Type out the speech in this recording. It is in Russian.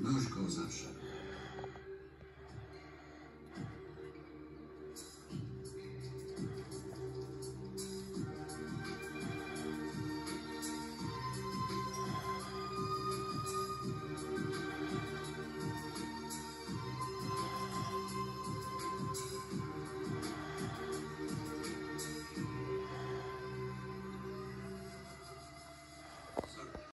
Наш козаша.